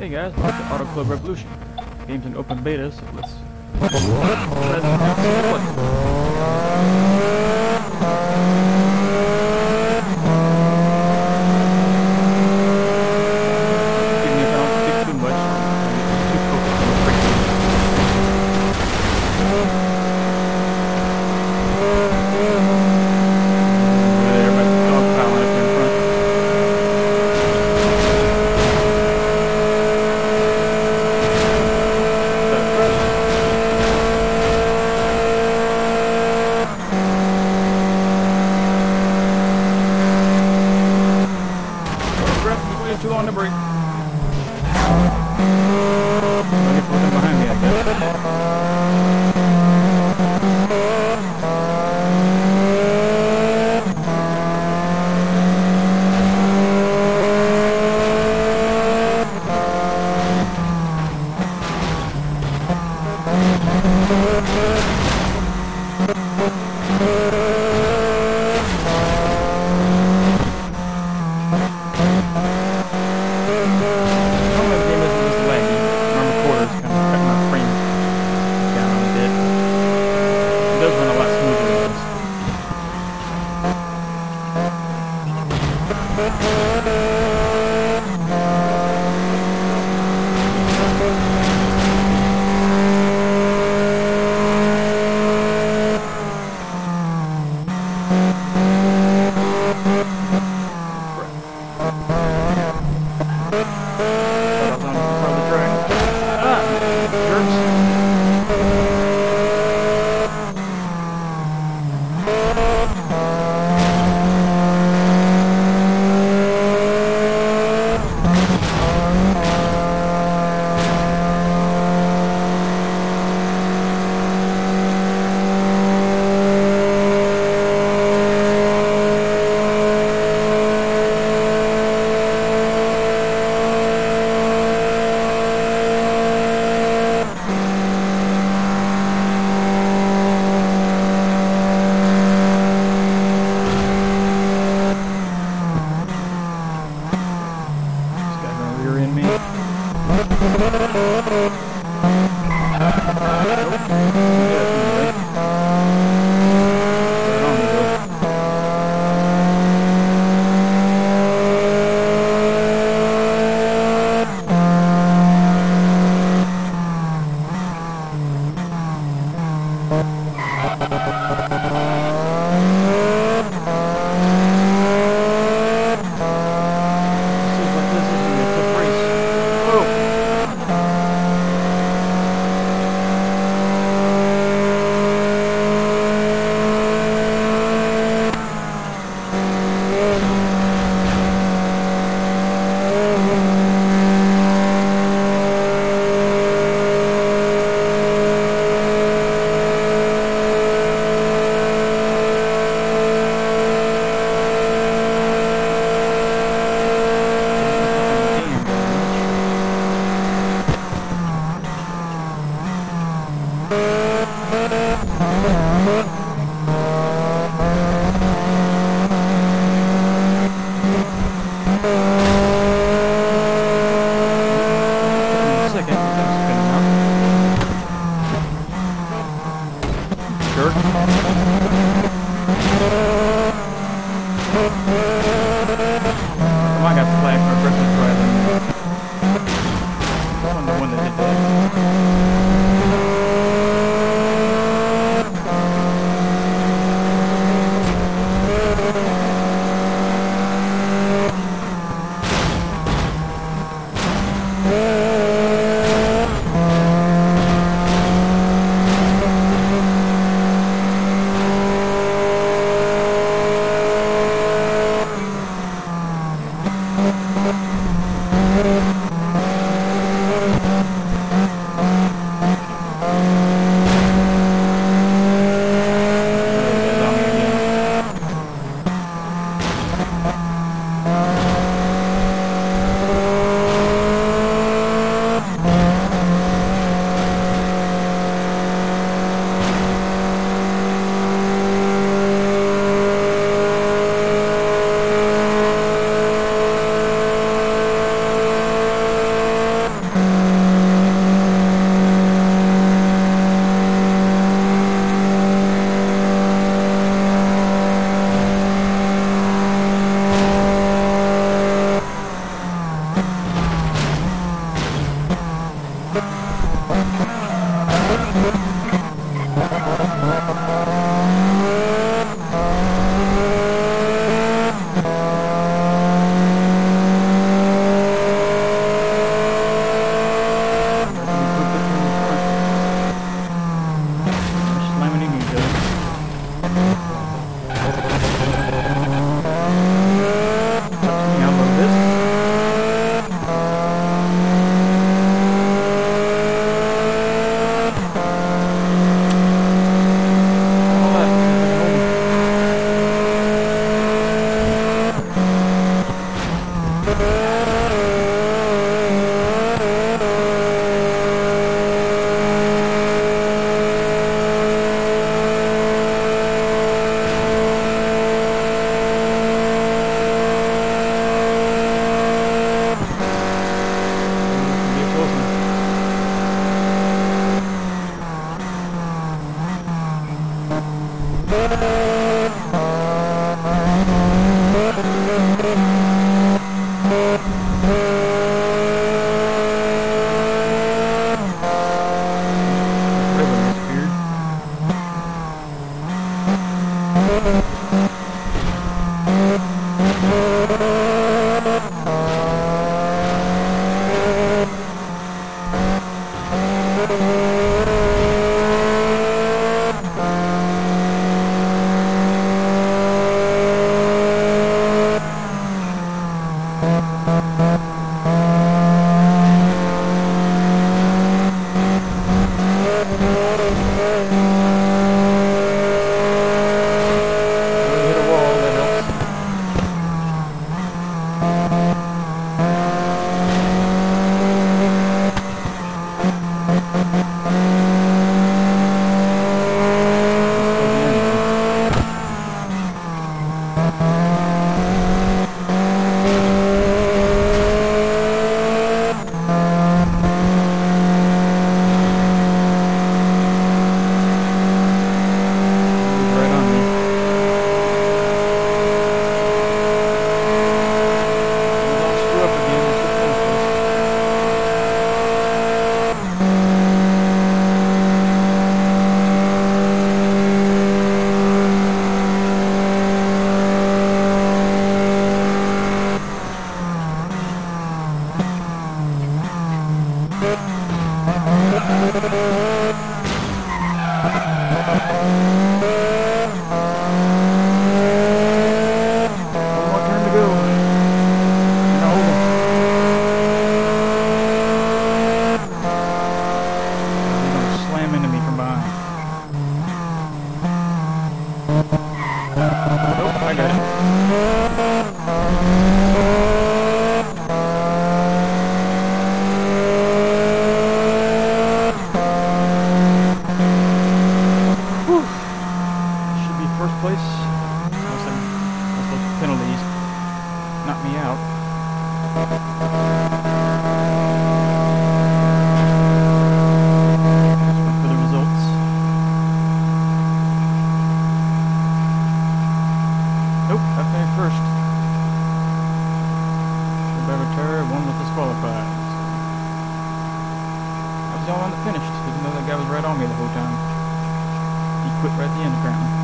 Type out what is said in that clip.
Hey guys, welcome to Auto Club Revolution. Game's in open beta, so too long to break. Looking for them behind me, I guess. Finished, even though that guy was right on me the whole time. He quit right at the end, apparently.